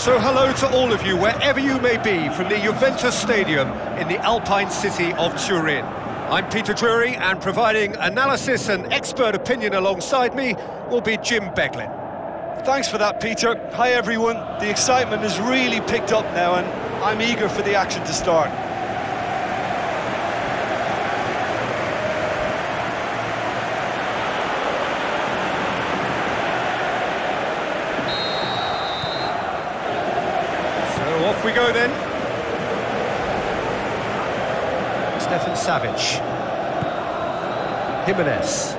So hello to all of you, wherever you may be, from the Juventus Stadium in the Alpine city of Turin. I'm Peter Drury, and providing analysis and expert opinion alongside me will be Jim Beglin. Thanks for that, Peter. Hi, everyone. The excitement has really picked up now, and I'm eager for the action to start. Off we go then. Stefan Savic. Jimenez.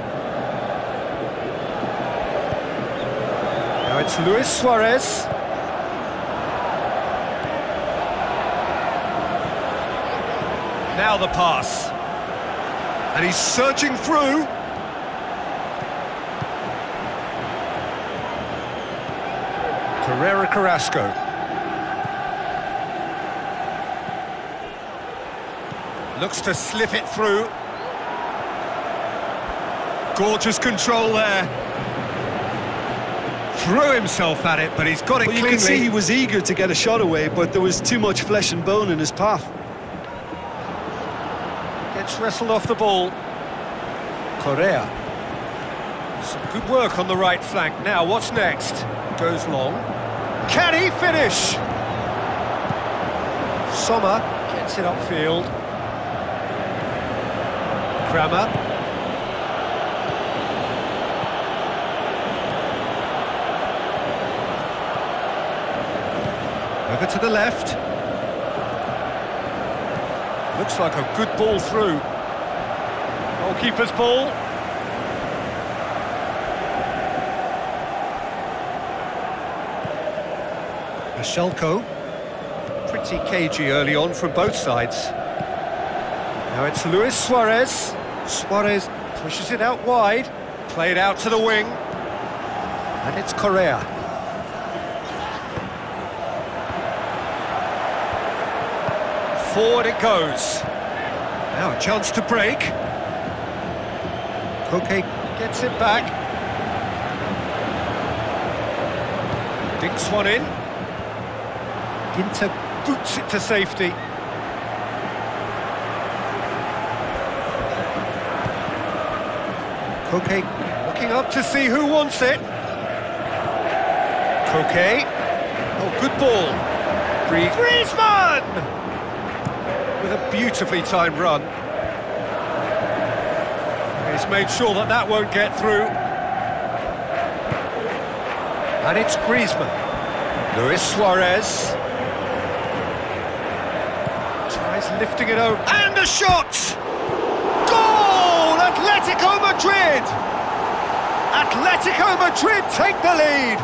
Now it's Luis Suarez. Now the pass. And he's surging through. Carrera-Carrasco. Looks to slip it through. Gorgeous control there. Threw himself at it, but he's got it cleanly. You can see he was eager to get a shot away, but there was too much flesh and bone in his path. Gets wrestled off the ball. Correa. Some good work on the right flank. Now, what's next? Goes long. Can he finish? Sommer gets it upfield. Kramer. Over to the left. Looks like a good ball through. Goalkeeper's ball. Michelko. Pretty cagey early on from both sides. Now it's Luis Suarez. Suarez pushes it out wide, played out to the wing, and it's Correa. Forward it goes. Now a chance to break. Koke gets it back. Dinks one in. Ginter boots it to safety. Koke looking up to see who wants it. Koke. Oh, good ball. Griezmann! With a beautifully timed run. He's made sure that that won't get through. And it's Griezmann. Luis Suarez. Tries lifting it over. And a shot! Atletico Madrid! Atletico Madrid take the lead!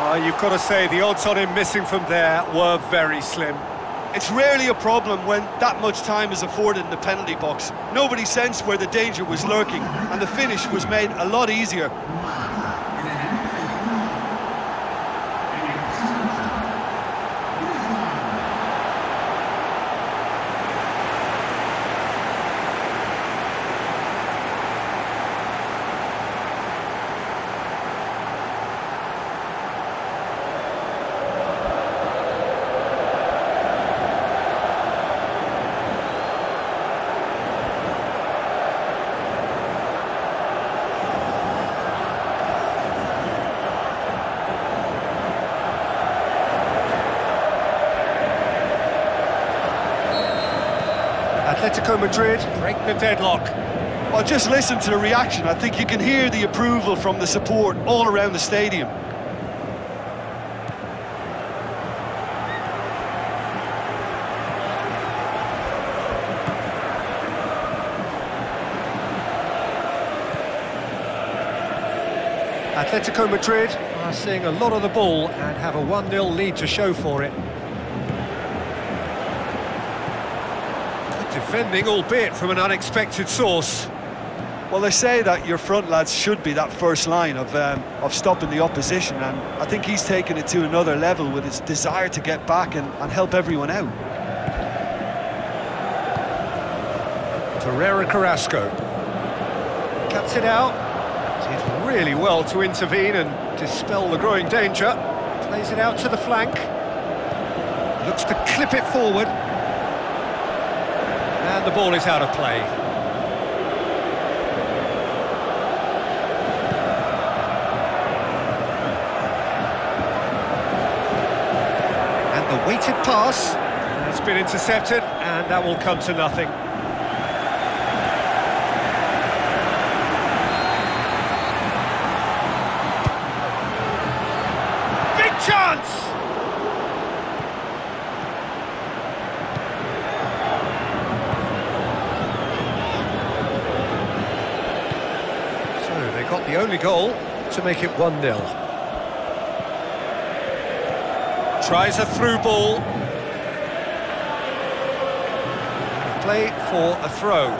Well, you've got to say, the odds on him missing from there were very slim. It's rarely a problem when that much time is afforded in the penalty box. Nobody sensed where the danger was lurking, and the finish was made a lot easier. Atletico Madrid break the deadlock. Well, just listen to the reaction. I think you can hear the approval from the support all around the stadium. Atletico Madrid are seeing a lot of the ball and have a 1-0 lead to show for it. Defending, albeit from an unexpected source. Well, they say that your front lads should be that first line of stopping the opposition, and I think he's taken it to another level with his desire to get back and help everyone out. Pereira-Carrasco cuts it out. He's really well to intervene and dispel the growing danger. Plays it out to the flank. Looks to clip it forward. And the ball is out of play. And the weighted pass has been intercepted, and that will come to nothing. Chance! So they got the only goal to make it 1-0. Tries a through ball. Play for a throw.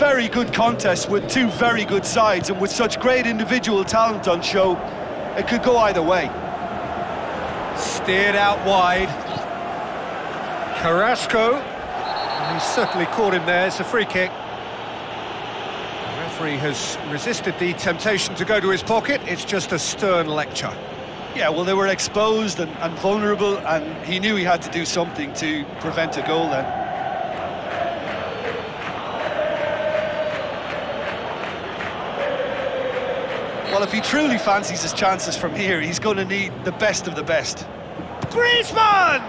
very good contest with two very good sides, and with such great individual talent on show, it could go either way. Steered out wide. Carrasco. And he certainly caught him there. It's a free kick. The referee has resisted the temptation to go to his pocket. It's just a stern lecture. Yeah, well, they were exposed and vulnerable, and he knew he had to do something to prevent a goal then. Well, if he truly fancies his chances from here, he's going to need the best of the best. Griezmann!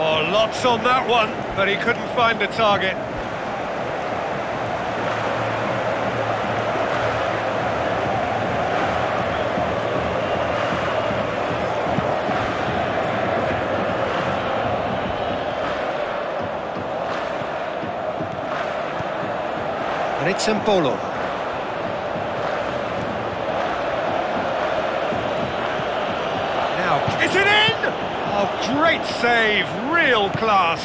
Oh, lots on that one, but he couldn't find the target. And it's Embolo. Now, is it in? Oh, great save, real class.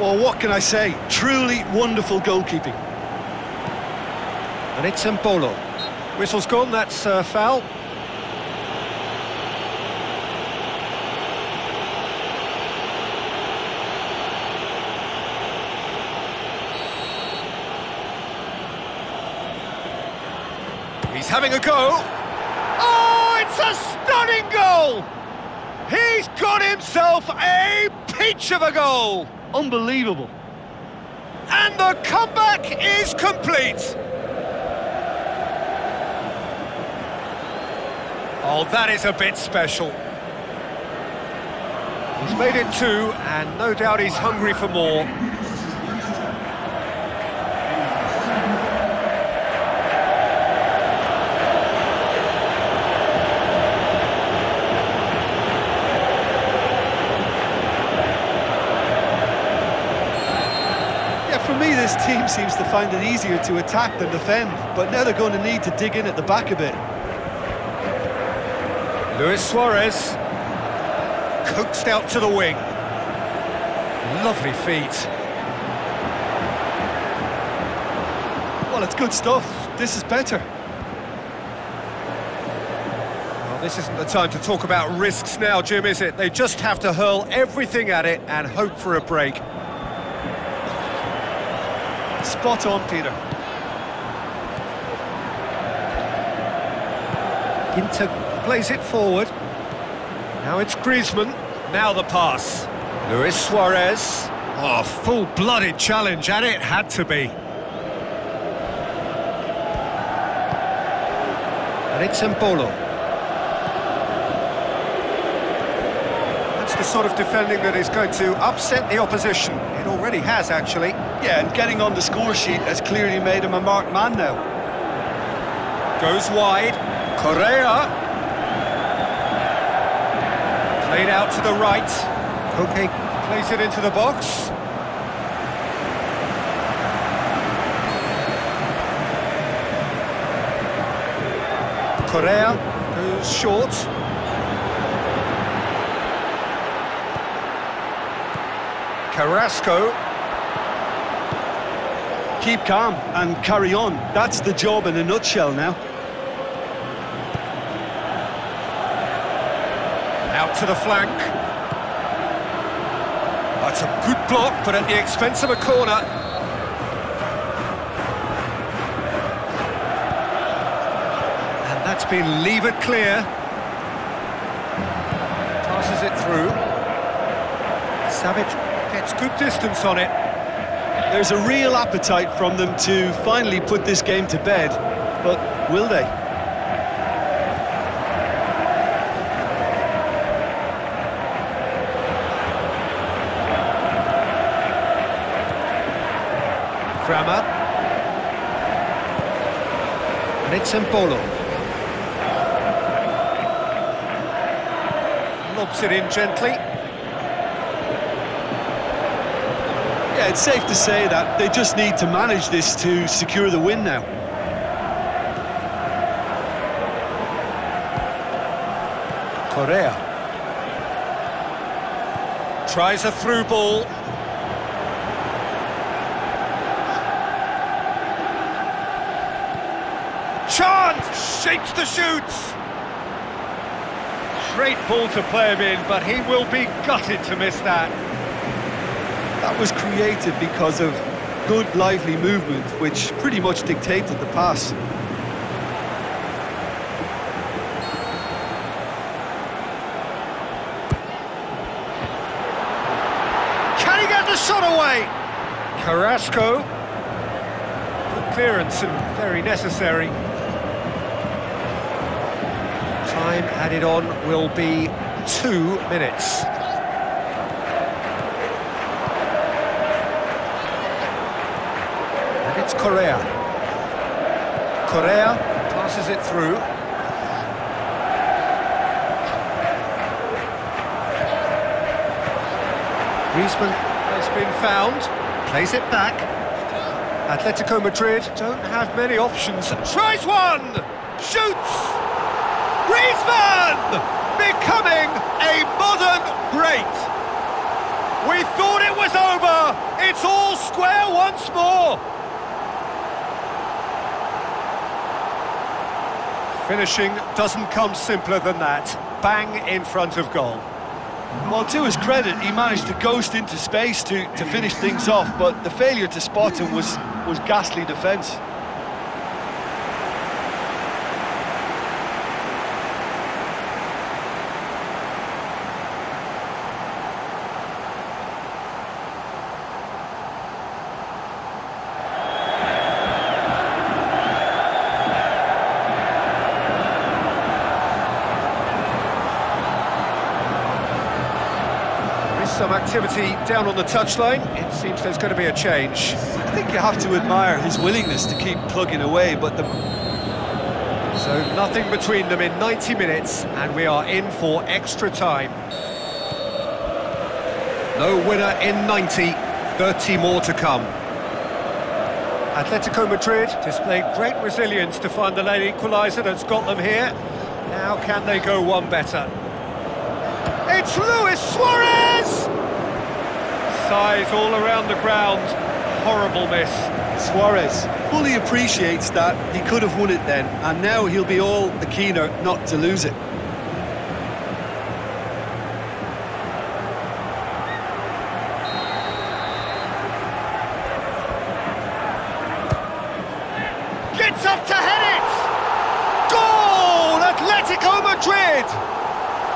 Well, what can I say? Truly wonderful goalkeeping. And it's Embolo. Whistle's gone, that's foul. He's having a go. Oh, it's a stunning goal! He's got himself a peach of a goal! Unbelievable. And the comeback is complete. Oh, that is a bit special. He's made it two, and no doubt he's hungry for more. This team seems to find it easier to attack than defend, but now they're going to need to dig in at the back a bit. Luis Suarez coaxed out to the wing. Lovely feet. Well, it's good stuff. This is better. Well, this isn't the time to talk about risks now, Jim, is it? They just have to hurl everything at it and hope for a break. Spot on, Peter. Ginter plays it forward. Now it's Griezmann. Now the pass. Luis Suarez. Oh, full-blooded challenge, and it had to be. And it's Embolo. That's the sort of defending that is going to upset the opposition. It already has, actually. Yeah, and getting on the score sheet has clearly made him a marked man now. Goes wide. Correa. Played out to the right. Koke plays it into the box. Correa goes short. Carrasco. Keep calm and carry on. That's the job in a nutshell now. Out to the flank. That's a good block, but at the expense of a corner. And that's been levered clear. Passes it through. Savic gets good distance on it. There's a real appetite from them to finally put this game to bed, but will they? Kramer. And it's Embolo. Lobs it in gently. Yeah, it's safe to say that they just need to manage this to secure the win now. Correa. Tries a through ball. shapes the shoots. Great ball to play him in, but he will be gutted to miss that. That was created because of good, lively movement, which pretty much dictated the pass. Can he get the shot away? Carrasco. Good clearance and very necessary. Time added on will be 2 minutes. And it's Correa. Correa passes it through. Griezmann has been found, plays it back. Atletico Madrid don't have many options. Tries one! Shoots! Griezmann becoming a modern great. We thought it was over. It's all square once more. Finishing doesn't come simpler than that. Bang in front of goal. Well, to his credit, he managed to ghost into space to finish things off, but the failure to spot him was ghastly defence. Some activity down on the touchline. It seems there's going to be a change. I think you have to admire his willingness to keep plugging away, but so nothing between them in 90 minutes, and we are in for extra time. No winner in 90, 30 more to come. Atletico Madrid displayed great resilience to find the late equaliser that's got them here. Now can they go one better? It's Luis Suarez! Sighs all around the ground. Horrible miss. Suarez fully appreciates that. He could have won it then, and now he'll be all the keener not to lose it. Gets up to head it! Goal! Atletico Madrid!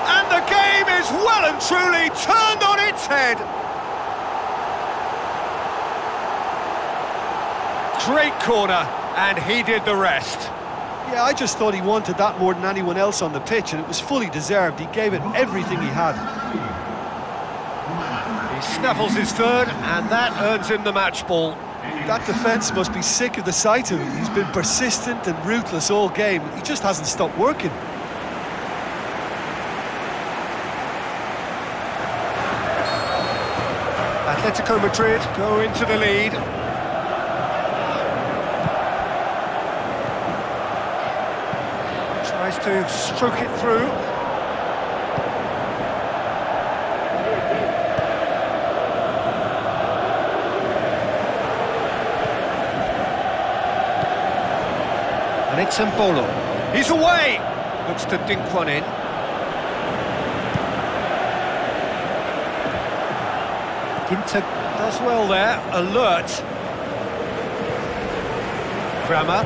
And the game is well and truly turned on its head. Great corner, and he did the rest. Yeah, I just thought he wanted that more than anyone else on the pitch, and it was fully deserved. He gave it everything he had. He snaffles his third, and that earns him the match ball. That defence must be sick of the sight of him. He's been persistent and ruthless all game. He just hasn't stopped working. Atletico Madrid go into the lead. Tries to stroke it through. And it's Embolo. He's away! Looks to dink one in. Ginter does well there, alert. Kramer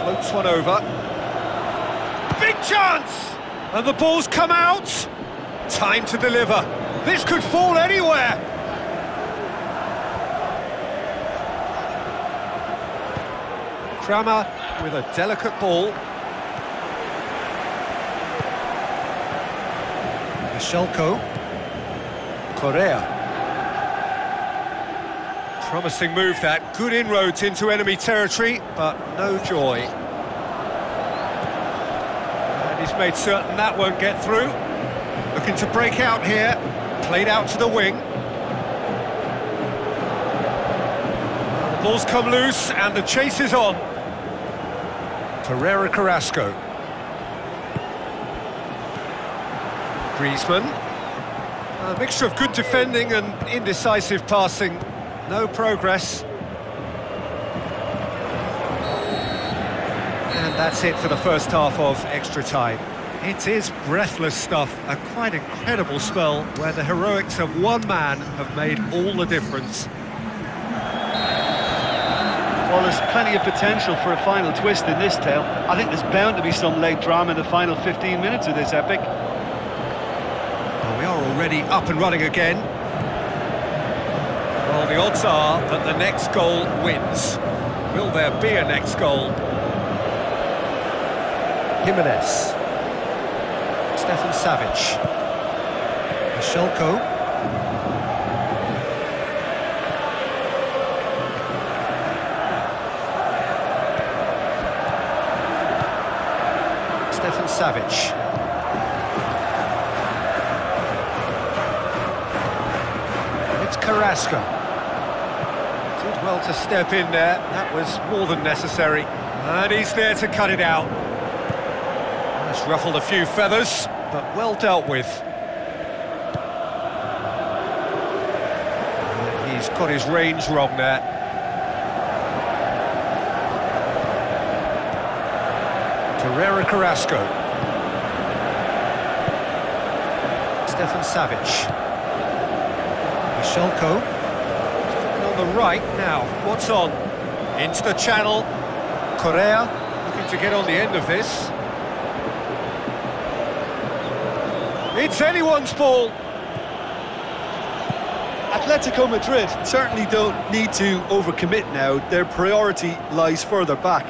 floats one over. Big chance! And the ball's come out. Time to deliver. This could fall anywhere. Kramer with a delicate ball. Michelko. Correa. Promising move that, good inroads into enemy territory, but no joy. And he's made certain that won't get through. Looking to break out here, played out to the wing. The ball's come loose and the chase is on. Pereira-Carrasco. Griezmann. A mixture of good defending and indecisive passing. No progress. And That's it for the first half of extra time. It is breathless stuff, a quite incredible spell where the heroics of one man have made all the difference. Well, there's plenty of potential for a final twist in this tale. I think there's bound to be some late drama in the final 15 minutes of this epic. Well, we are already up and running again. Well, the odds are that the next goal wins. Will there be a next goal? Jimenez. Stefan Savic. Michelko. Stefan Savic. It's Carrasco. Did well to step in there, that was more than necessary. And he's there to cut it out. That's ruffled a few feathers, but well dealt with. And he's got his range wrong there. Carrera Carrasco. Stefan Savic. Michelko. On the right now. What's on? Into the channel. Correa looking to get on the end of this. It's anyone's ball. Atletico Madrid certainly don't need to overcommit now. Their priority lies further back.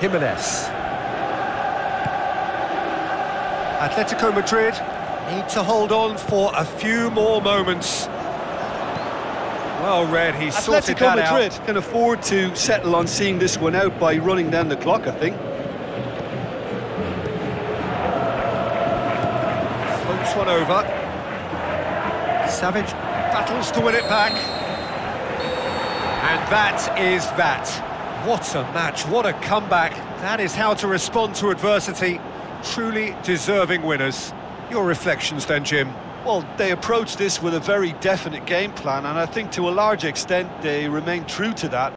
Jimenez. Atletico Madrid need to hold on for a few more moments. Well read, he sorted that out. Atletico Madrid can afford to settle on seeing this one out by running down the clock, I think. Floats one over. Savic battles to win it back. And that is that. What a match, what a comeback. That is how to respond to adversity. Truly deserving winners. Your reflections then, Jim? Well, they approached this with a very definite game plan, and I think to a large extent they remain true to that.